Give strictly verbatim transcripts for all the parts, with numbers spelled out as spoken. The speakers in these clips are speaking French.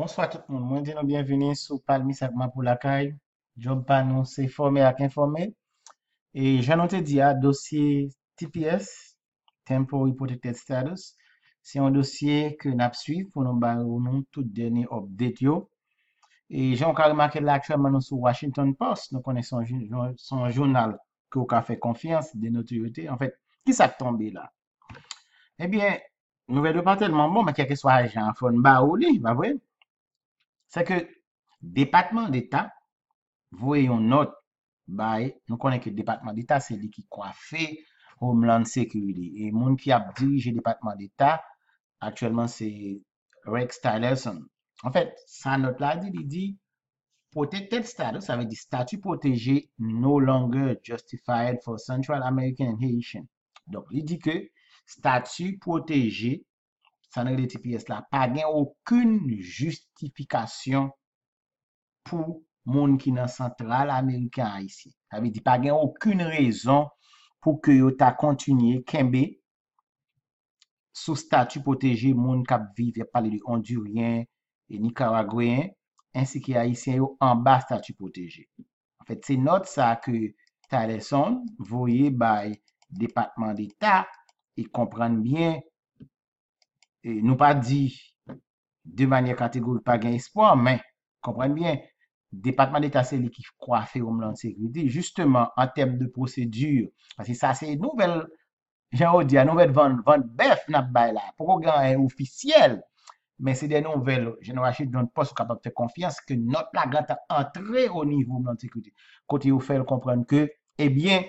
Bonsoy tout moun, mwen di nou bienveni sou Palmis ak Mapou Lakay. Job pa nou se forme ak informe. E jan nou te di a dosye T P S, Temporary Protected Status. Se yon dosye ke nap suiv pou nou ba ou nou tout denye update yo. E jan ou ka remake la aktuelman nou sou Washington Post. Nou konen son, son journal ke ou ka fe konfians de notoryote. En fait, ki sa tombe la? Eh bien, nouvelle de pas tellement bon, mais quel que soit agent, fon ba ou li, ba vwe? C'est que département d'État, voyons note, nous connaissons que le département d'État, c'est lui qui coiffe Homeland Security. Et le monde qui a dirigé le département d'État, actuellement, c'est Rex Tillerson. En fait, sa note là, il dit, protected status, ça veut dire statut protégé, no longer justified for Central American and Haitian. Donc, il dit que statut protégé, ça n'a pas de aucune justification pour moun qui dans central américain haïtien. Ça veut dire pas de aucune raison pour que yo ta continuer kembe sous statut protégé moun k'ap vive parler de Honduryen et Nicaragüeyen ainsi que haïtien yo en bas statut protégé. En fait, c'est note ça que Tillerson voyez by département d'État et comprendre bien. Et nous pas dit de manière catégorique pas gain espoir, mais comprenez bien, département d'État c'est lui qui coiffe Homeland Security justement en termes de procédure, parce que ça c'est nouvelle, j'ai dit à nouvelle vente vente bœuf n'a bail là programme officiel, mais c'est des nouvelles génération donc poste capable de confiance que notre plagant a entré au niveau Homeland Security côté vous faire comprendre que eh bien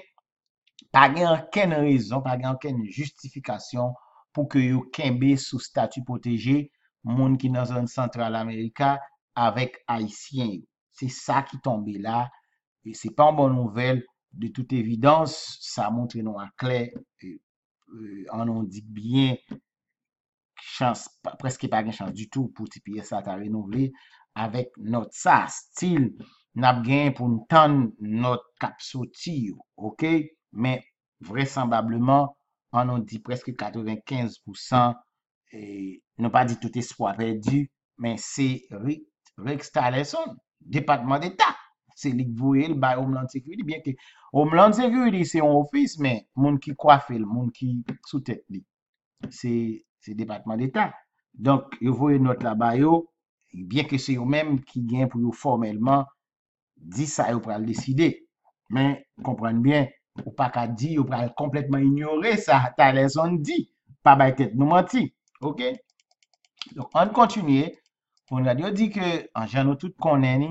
pas gain aucune raison, pas gain aucune justification pour que yo kembe sous statut protégé monde qui dans zone centrale américain avec haïtien. C'est ça qui tombe là et c'est pas une bonne nouvelle de toute évidence, ça montre nous en clair et, et, on en dit bien chance pa, presque pas de chance du tout pour T P S ça ta renouveler avec notre ça style n'a gain pour nous tendre notre cap sortir, OK, mais vraisemblablement on en dit presque quatre-vingt-quinze pour cent et non pas dit tout espoir perdu, mais c'est Rex Tillerson, département d'État. C'est lui qui voulait le bail Homeland Security, bien que Homeland Security c'est un office, mais monde qui coiffe le monde qui sous tête lui. C'est c'est département d'État. Donc vous voyez notre là-bas bien que c'est eux-mêmes qui gagnent pour vous formellement dit ça vous pral décider. Mais comprenez bien, ou pas qu'à dire, ou pas complètement ignorer ça, t'as raison dit, pas by tête nous menti, ok? Donc, on continue, on a dit que, en général, tout connaît,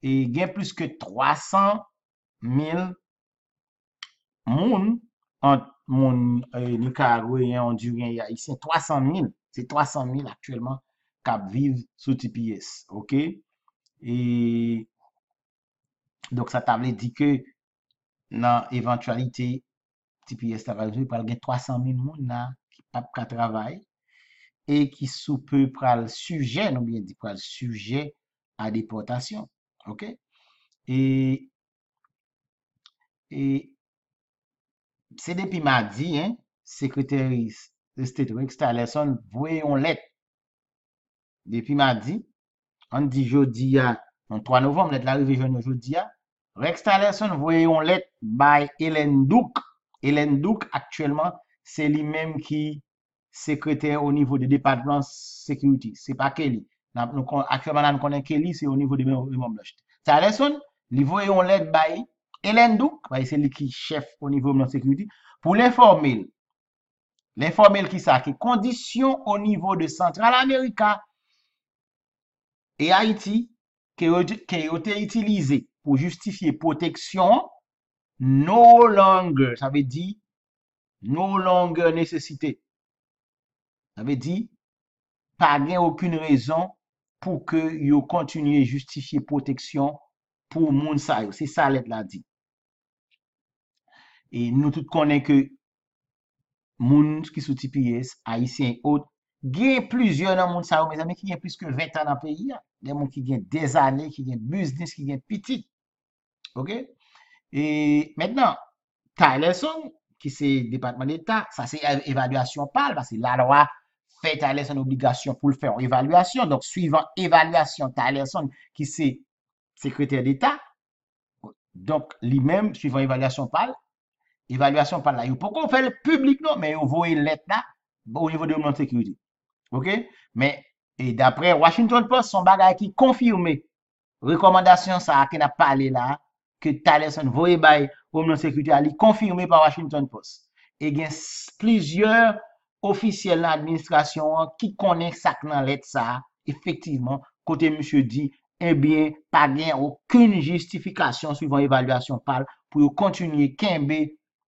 il y a plus que trois cent mille moun, en moun, Nicaragüeyen, Honduryen, et Haïtien, trois cent mille, c'est trois cent mille actuellement, qui vivent sous T P S, ok? Et, donc, ça t'a dit que, dans l'éventualité, T P S travaille par trois cent mille personnes qui ne peuvent pas travailler et qui sous peu pral sujet, non bien dit pral sujet à déportation. OK? Et, et c'est depuis mardi, hein, secrétaire de State Rex Tillerson, voyons lettre. Depuis mardi, on dit jeudi, le trois novembre, lettre l'arrivée jeudi, Rex Tillerson voyons lettre by Elaine Duke. Elaine Duke actuellement c'est lui-même qui secrétaire au niveau de département sécurité. C'est pas Kelly. Nous actuellement nous connaissons Kelly, c'est au niveau de Montblanche. Tillerson, lui voyons lettre by Elaine Duke, c'est lui qui chef au niveau de la sécurité pour l'informer. L'informer qui ça qui condition au niveau de Central America et Haïti qui ont été utilisées pour justifier protection, no longer, ça veut dire, no longer nécessité. Ça veut dire, pas gain aucune raison pour que yo continue justifier protection pour moun sa yo. C'est ça l'être la dit. Et nous tout connaissons que moun qui sous T P S, haïtien et autres, gagne plusieurs dans moun sa yo, mes amis, qui gagne plus que vingt ans dans le pays, des moun qui gagne des années, qui gagne business, qui gagne petit. OK? Et maintenant, Tillerson, qui c'est département d'État, ça c'est évaluation parle, parce que la loi fait Ayisyen une obligation pour le faire en évaluation. Donc, suivant évaluation Ayisyen, qui c'est secrétaire d'État, donc, lui-même, suivant évaluation pal, évaluation pal là, il faut qu'on fait le public, non, mais on voit l'être là, au niveau de Homeland Security. OK? Mais, et d'après Washington Post, son bagage qui confirmé, recommandation ça, qui n'a pas allé là, que Ayisyen voyait by Homeland Security, elle est confirmée par Washington Post. Et il y a plusieurs officiels de l'administration qui connaissent ça, dans l'être ça, effectivement, côté monsieur dit, eh bien, pas gain aucune justification suivant évaluation pal pour continuer kembe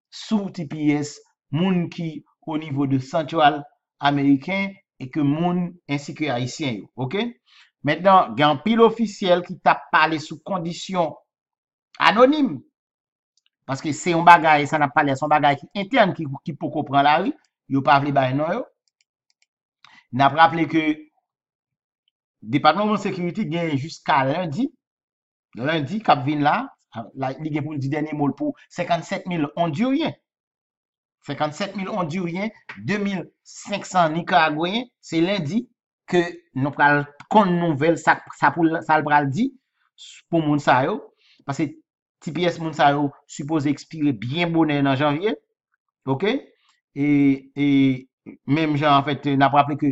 sous T P S moun ki au niveau de central américain et que moun ainsi que haïtien. OK? Maintenant, gen pile officiel qui t'a parlé sous condition anonyme parce que c'est un bagage ça n'a parlé son bagage qui interne qui qui pour comprendre la rue, yo pas vle bay non yo. N'a rappelé que département de sécurité gagne jusqu'à lundi. Lundi, cap vin là, il gagne pour le dernier mot pour cinquante-sept mille Honduriens. cinquante-sept mille Honduriens, deux mille cinq cents Nicaragouens. C'est lundi que nous pral kon nouvelle ça ça pour ça pral dit pour moun sa yo parce que T P S moun sa yo supposé expirer bien bonnet en janvier. OK? Et et même genre en fait n'a rappelé que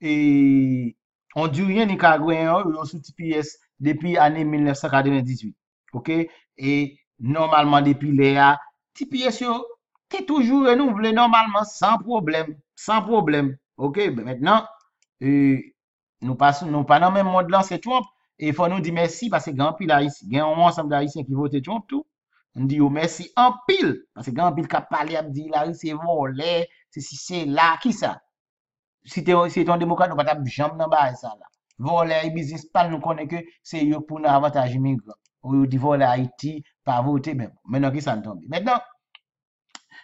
et Honduryen Nicargueyen yo sous T P S depuis année mille neuf cent quatre-vingt-dix-huit. OK? Et normalement depuis là, T P S yo t'es toujours renouvelé normalement sans problème, sans problème. OK? Ben maintenant euh, nous passons non pas dans même monde là c'est Trump et faut nous dire merci parce que grand pile haïtien, gen un ensemble d'haïtiens qui vote Trump tout. On dit yo merci en pile parce que grand pile qui a parlé a dit là c'est volé, c'est si c'est là qui ça. Si tu es un démocrate, nous ne pouvons pas jamais dans bas ça là. Voler et business pas nous connaît que c'est yo pour nous avantage migrant. Ou di voler Haïti pas voter même. Maintenant qui ça tombe. Maintenant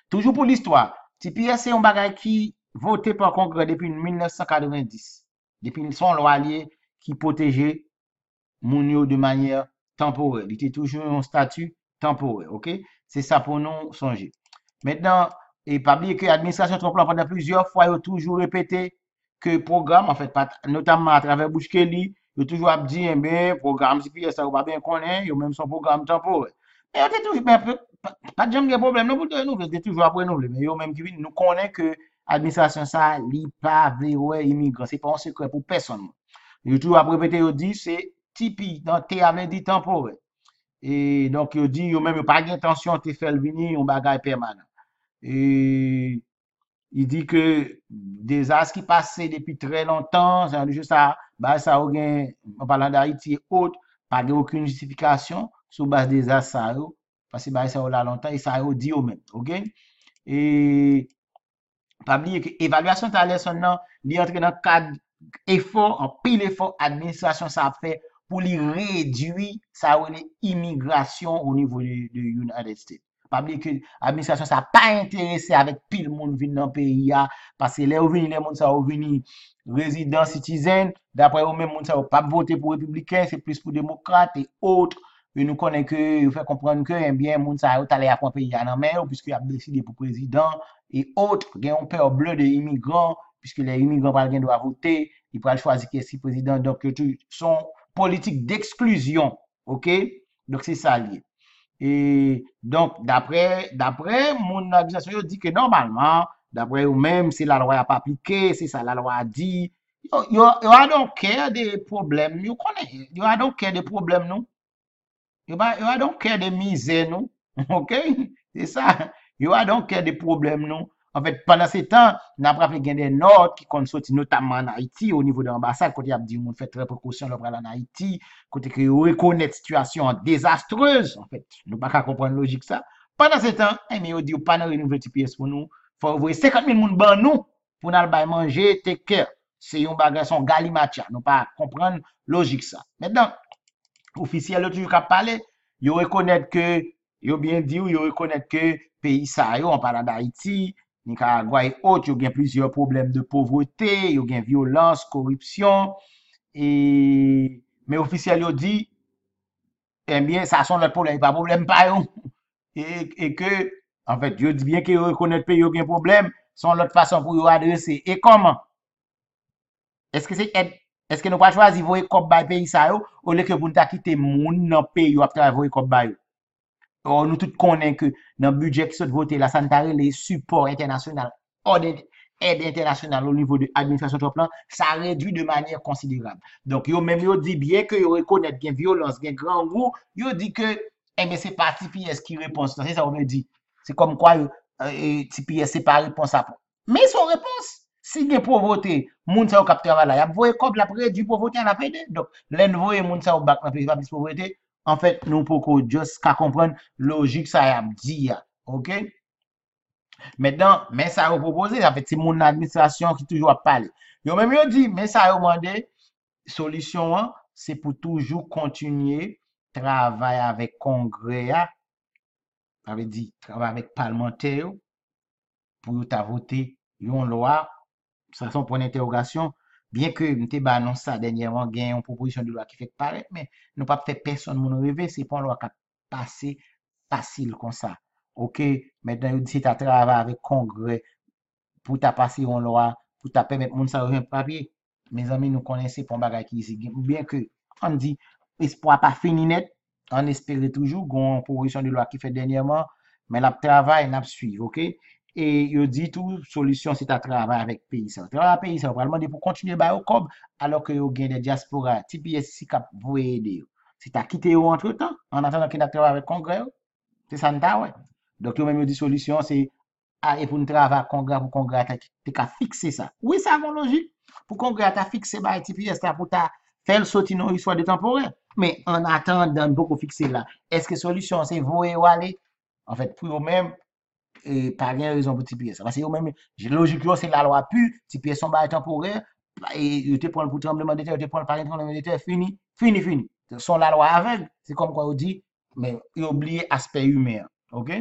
toujours pour l'histoire, T P S c'est un bagage qui voté par Congrès depuis mille neuf cent quatre-vingt-dix. Depuis son loi allié qui protégeait moun yo de manière temporaire. Il était toujours un statut temporaire, OK? C'est ça pour nous songer. Maintenant et pas oublier que l'administration Trump pendant plusieurs fois a toujours répété que programme en fait notamment à travers Bush Kelly, il toujours dit eh bien programme T P S ça pas bien connaît, il même son programme temporaire. Mais on était toujours pas de jamais problème non pour nous, on était toujours après nous mais yo même qui nous connaît que administration ça li pas vrai immigrant, c'est pas un secret pour personne. Il toujours après répété il dit c'est T P dans terme dit temporaire. Et donc il dit yo même pas intention de faire venir un bagage permanent. Et il dit que des as qui passaient depuis très longtemps, c'est juste ça, bah ça a aucun, en parlant d'Haïti et autres, pas aucune justification sur base des as ça, parce que bah ça a là longtemps et ça a dit au même, OK? Et pas oublier que évaluation Ayisyen non, il entre dans cadre effort, en pile effort administration ça a fait pour lui réduire ça l'immigration au niveau de, de United States. Pas oublier que l'administration ça pas intéressé avec pile monde vinn dans pays là parce que les venir les monde ça venir résident citizen d'après eux même monde ça pas voter pour républicain c'est plus pour démocrate et autres et nous connaît que fait comprendre que eh bien monde ça allé à prendre pays là dans mer puisque il a décidé pour président et autres gagne un peur bleu de immigrants puisque les immigrants pas gain droit voter ils peuvent choisir qui est si président donc son politique d'exclusion. OK donc c'est ça lié. Et donc, d'après, d'après mon organisation, il dit que normalement, d'après eux-mêmes, c'est la loi à pas appliquer, c'est ça la loi a dit. Il y a donc des problèmes, il y a donc des problèmes, non? Il y a donc des misères, non? OK? C'est ça. Il y a donc des problèmes, non? En fait, pendant ce temps, on a rappelé qu'il y a des notes qui sont sorties, notamment en Haïti, au niveau de l'ambassade, quand il y a dit qu'on fait très précaution en Haïti, quand il reconnaît la situation désastreuse, en fait, nous ne pouvons pas comprendre la logique ça. Pendant ce temps, on a dit qu'on n'a pas de nouvelles T P S pour nous, il faut envoyer cinquante mille personnes dans nous pour nous manger, take care. C'est un bagage, son galimatia, nous ne pouvons pas comprendre la logique ça. Maintenant, officiel, toujours qu'à parler, il reconnaît que, il bien dit, il reconnaît que pays ça, en parlant d'Haïti, Nicaragua et autres, il y a plusieurs problèmes de pauvreté, il y a violence, corruption, et... mais officiel dit, eh bien, ça sont leurs problèmes, pas problème, pas eux. Et, et que, en fait, Dieu dit bien qu'ils reconnaissent qu'il y a un problème, sont l'autre façon pour y adresser. Et comment? Est-ce que c'est aide? Est-ce que nous pas choisi voyer comme bay pays ça yo au lieu que pour ta quitter moun dans pays yo a travailler comme bay. Or nous tout connaît que dans budget qui sont voté la santé les supports internationaux, aide internationale au niveau de l'administration de plan, ça réduit de manière considérable. Donc yo même yo dit bien que yo reconnaît bien violence, bien grand goût, yo dit que eh mais c'est parti P S qui répond ça, c'est ça on me dit. C'est comme quoi euh P S c'est pas responsable. Mais son réponse si gen pauvreté, moun sa ou kap travay la, y ap voye kob la prédu pauvreté en la pède. Donc, len voye moun sa ou bak nan pays pauvreté, en fait, nous poko just ka comprendre logique ça y ap di ya. OK? Maintenant, mais ça ou proposer, ça fait c'est moun administration qui toujours a parlé. Yo même yo dit, mais ça ou mandé solution an, c'est pour toujours continuer travail avec congrès a. Ça veut dire travail avec parlementaire pour ta voter yon loi. Ça son point d'interrogation, bien que m'te ba annonce ça dernièrement gagne une proposition de loi qui fait paraître, mais nous pas fait personne mon rêver, c'est pas une loi qui passer facile comme ça. OK, maintenant si tu travailles avec congrès pour ta passer une loi pour ta permettre moun ça un papier, mes amis nous connaissons pour bagay qui ici bien que on dit espoir pas fini net, on espère toujours une proposition de loi qui fait dernièrement, mais la travail n'a suivre, OK? Et il dit tout solution c'est à travailler avec pays ça travailler pays ça vraiment pour continuer ba cob alors que yo gain des diaspora T P S cap vous aider c'est à quitter entre-temps en attendant qu'il a travailler avec congrès c'est ça nta ouais donc yo même dit solution c'est aller pour travailler congrès pour congrès tu ca fixer ça oui ça bon logique pour congrès tu fixer ba T P S ta pour ta faire sortir non histoire de temporaire mais en attendant beaucoup fixer là est-ce que solution c'est vous et aller en fait pour eux même et par rien raison pour T P S parce que même logiquement c'est la loi pu T P S sont bail temporaire et il te prend pour tremblement de terre il te prend par tremblement de terre fini fini fini sont la loi aveugle c'est comme quoi on dit mais il oublie aspect humain OK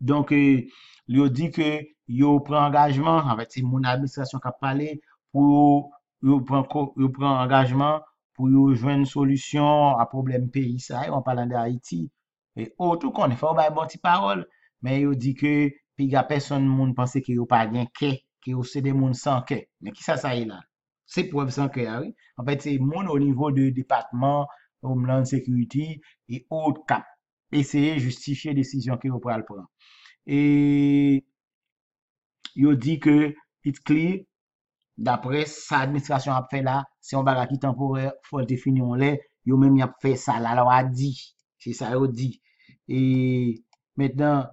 donc il euh, dit que il prend engagement avec c'est mon administration qui a parlé pour il prend il prend engagement pour joindre solution à problème pays ça en parlant d'Haïti et autre qu'on fait bail bon petit parole mais il dit que piga personne monde pensait que yo pas gain que que c'est des monde sans que mais qui ça ça est là c'est preuve sans que oui en fait c'est monde au niveau de département Homeland Security et autres cap essayer justifier décision que yo pral prendre et il dit que it's clear d'après sa administration a fait là c'est un bagage temporaire faut définir on l'est yo même y a fait ça la loi a dit c'est ça yo dit et maintenant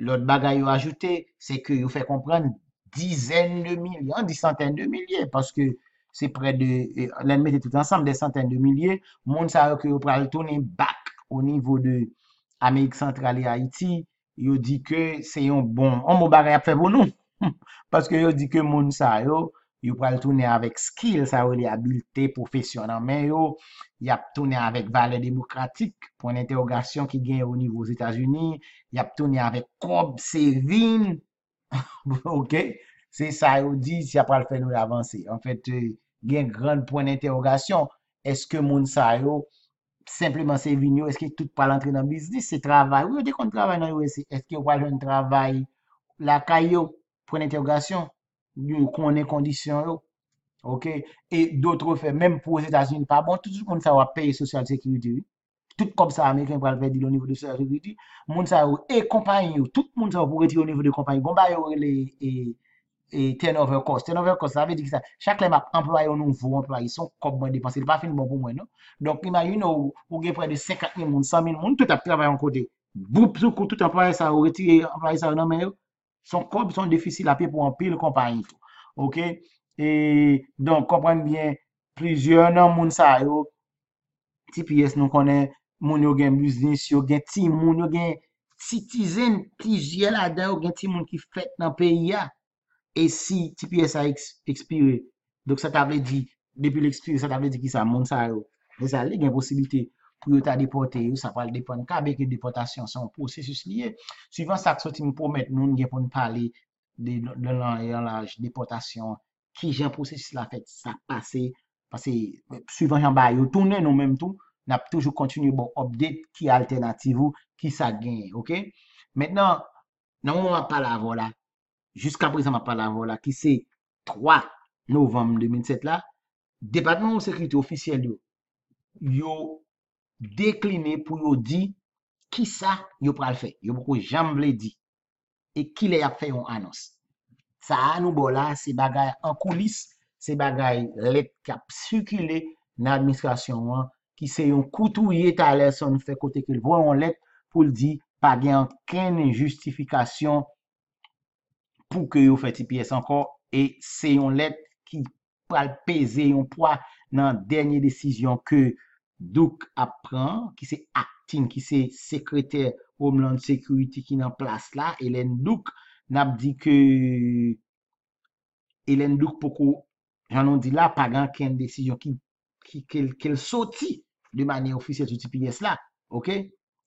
l'autre bagaille à ajouter, c'est que vous fait comprendre dizaines de millions, des centaines de milliers, parce que c'est près de, l'en mettez tout ensemble, des centaines de milliers, monde ça que vous pral tourner back au niveau de Amérique centrale et Haïti, vous dit que c'est un bon, un bon bagaille à faire pour nous, parce que vous dit que monde ça yo, vous pral tourner avec skill, ça les habiletés professionnelles, mais yo, y a tourné avec valeur démocratique pour une interrogation qui gagne au niveau des États-Unis y a tourné avec cob servine OK c'est ça il dit si a pas le faire nous avancer en fait gagne grande point d'interrogation est-ce que moun sa yo simplement servine est-ce que tout pas l'entrer dans business c'est travail oui dès qu'on travaille dans U S est-ce que pas jeune travail la caillou point d'interrogation nous connaît condition yo OK et d'autres fait même pour les États-Unis pas bon tout monde ça va payer social security tout comme ça américain va faire au niveau de social security monde ça et compagnie tout monde ça pour retirer au niveau de compagnie bon ba les et et turnover cost turnover cost ça veut dire que ça chaque les employé un nouveau employé sont comment dépenser pas fin bon pour moi non donc imagine ou gain près de cinquante mille monde cent mille monde tout a travaillé en côté boum tout employé ça retirer employé ça non mais son cob sont difficiles à payer pour en pile compagnie OK et donc comprendre bien plusieurs non moun sa yo T P S nous connaît moun yo gen business yo gen ti moun yo gen citizen plusieurs là-dedans yo gen ti moun qui fait dans pays a et si T P S a expiré donc ça t'a veut dire depuis l'expire ça t'a veut dire qui ça moun sa yo mais ça li gen possibilité pour yo ta déporter ça va dépendre kabe que déportation c'est un processus lié suivant ça que sorti me promettre nous gen pour nous parler de de l'enlage déportation qui j'ai un processus la fait ça passer parce que suivant j'en ba yo tourner nous même tout n'a toujours continuer bon update qui alternative ou qui ça gagne OK maintenant non on va pas la voilà jusqu'à présent on va pas la voilà qui c'est trois novembre deux mille sept là, département de sécurité officiel yo, yo décliné pour yo di qui ça yo pral faire, yo beaucoup jamblé di et qui les a fait une annonce. Ça nous bon là, c'est bagay en coulisses, c'est bagay let cap circuler dans l'administration qui c'est un coutouiller Tillerson fait côté qu'il voit en lettre pour le dire pas gain aucune justification pour que yo fait ti pièce encore et c'est une lettre qui pral peser un poids dans dernière décision que Duke apprend qui c'est acting qui c'est secrétaire Homeland Security qui en place là Elaine Duke n'a dit que Elaine Duke poko j'en on dit là pas grand qu'une décision qui qui qu'elle qu sorti de manière officielle sur T P S là OK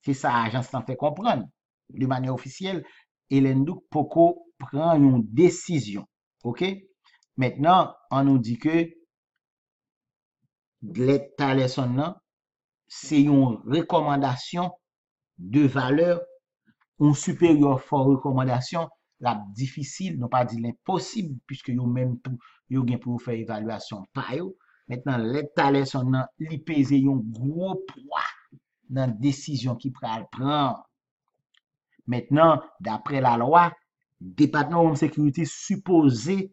c'est ça agence t'en fait comprendre de manière officielle Elaine Duke poko prend une décision OK. Maintenant, on nous dit que Tillerson, c'est une recommandation de valeur, une supérieure fort recommandation, la difficile, non pas dit l'impossible, puisque vous même tout, vous avez pour faire évaluation. Maintenant, Tillerson, il pèse un gros poids dans la décision qu'il prend. Maintenant, d'après la loi, le département de sécurité supposé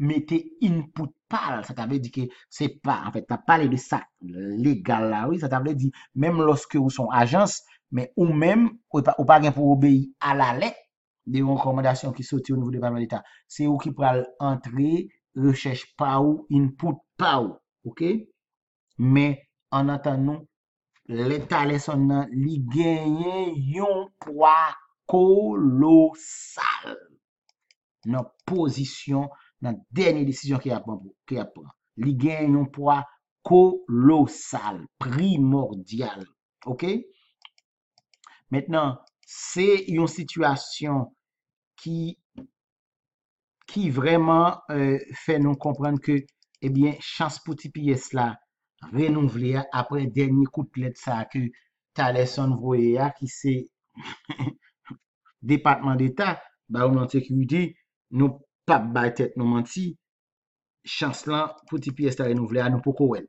mettez input pal, ça veut dire que c'est pas, en fait, t'as parlé de ça légal là, oui, ça veut dire, même lorsque vous sont agence, mais ou même, ou pas, ou pas pour obéir à la lettre des recommandations qui sortent au niveau du département d'État. C'est vous qui pral entrer, recherche pas ou, input pas ou, ok? Mais, en attendant, l'État laissant, li gagne yon poids colossal. Notre position, dans la dernière décision qu'il a pris, il gagne un poids colossal, primordial. OK? Maintenant, c'est une situation qui, qui vraiment euh, fait nous comprendre que, eh bien, chance pour T P S là, renouvelée après dernier coup de lettre ça que Tillerson voyait, qui c'est département d'État, Homeland de sécurité, nous pas bay tête nous menti chance là pour ti pièce ta renouveler nous poko wel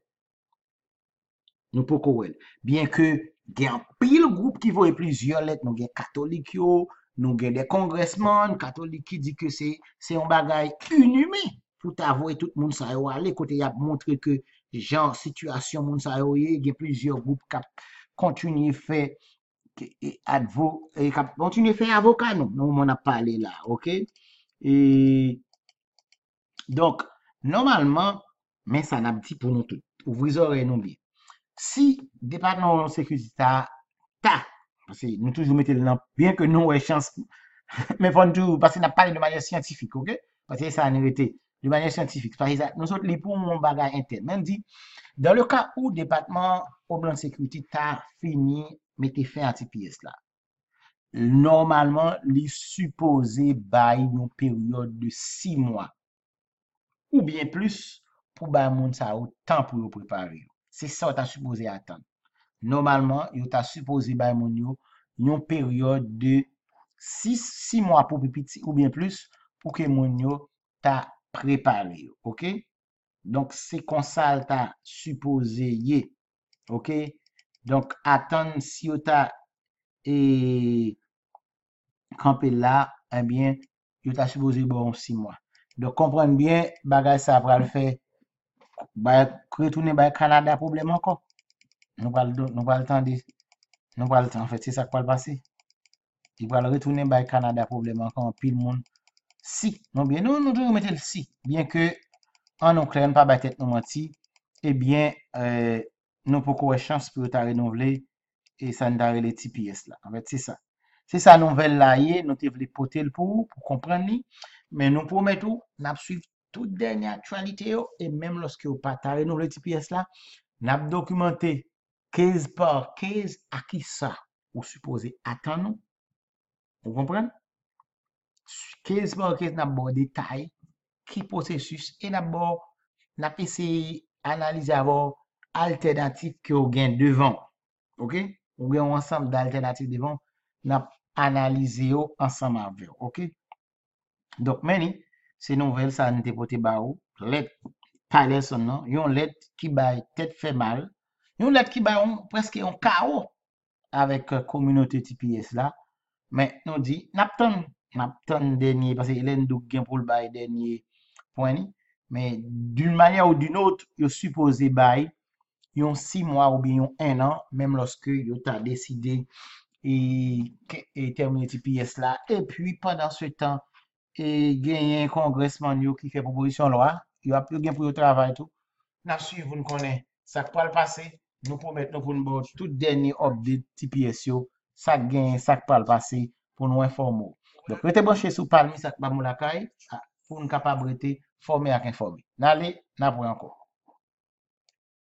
nous poko wel bien que gen pile groupe qui voye plusieurs lettres nous gen catholique yo nous gen des congressmen catholique qui dit que c'est c'est un bagay inhumain pour t'avouer tout monde ça yo aller côté y a montré que genre situation monde ça yo gen plusieurs groupes qui continuer faire advo et continuer faire avocat nous nous on a parlé là OK. Et donc, normalement, mais ça n'a pas dit pour nous tous, pour vous aurez nous bien. Si département de sécurité, parce que nous toujours mettons le nom, bien que nous ayons chance, mais faut nous, parce que n'a pas de manière scientifique, ok? Parce que ça a été de manière scientifique. Parce que nous autres, les pour mon bagage interne. Même dit, dans le cas où département de sécurité a fini, mettez fin à cette pièce là. Normalement, les supposés bail une période de six mois ou bien plus pour bail moun sa ou temps pour vous préparer. C'est ça que tu as supposé attendre. Normalement, tu as supposé bail moun yo une période de six, six mois pour petit ou bien plus pour que moun yo t'a préparé. OK? Donc, c'est comme ça que tu as supposé. OK? Donc, attendre si tu as et camper là, eh bien, il t'a supposé bon six mois. Donc, comprendre bien, bagage ça va le faire. Retourner au Canada, problème encore. Nous va le temps de. Nous va le temps, en fait, c'est ça qui va le passer. Il va le retourner au Canada, problème encore, pile monde. Si, non, bien, nous, nous devons mettre le si. Bien que, en nous créant pas de tête, nous menti, eh bien, euh, nous pouvons avoir chance pour t'a renouveler. Et ça n'a les petits pièces là. En fait, c'est ça. C'est ça, nouvelle là, nous te voulons porter le pour, pour comprendre. Mais nous promettons, nous suivons toute dernière actualité. Et même lorsque vous partagez nos petits pièces là, nous documenté quinze par quinze à qui ça, vous supposez attendre. Vous comprenez? quinze par quinze, nous avons détail, qui processus, et nous avons essayé d'analyser l'alternative que vous avez devant. OK? Ou bien ensemble d'alternatives devant, n'a analysé ensemble avec. OK? Donc, meni, c'est nouvelle, ça nous dépote ba ou, let Tillerson non, yon let qui bay tête fait mal, yon let qui bay on presque un chaos avec uh, communauté T P S là, mais nous dit n'attend n'attend dernier parce que Elaine Duke gain pour le bay dernier point ni, mais d'une manière ou d'une autre, yo supposé bay yon six mois ou bien yon un an même lorsque yo t'a décidé et, et terminer T P S là et puis pendant ce temps et gagner un congressman qui fait proposition loi, il a plus gain pour le travail tout. N'a suivre nous connaît ça qui va le passer, nous promettons pour nous tout dernier update T P S yo, ça gain ça qui va le passer pour nous informer. Donc restez branché sur Palmis ak Mapou Lakay pour nous capable rester formé ak informé. N'allez, n'a pas encore.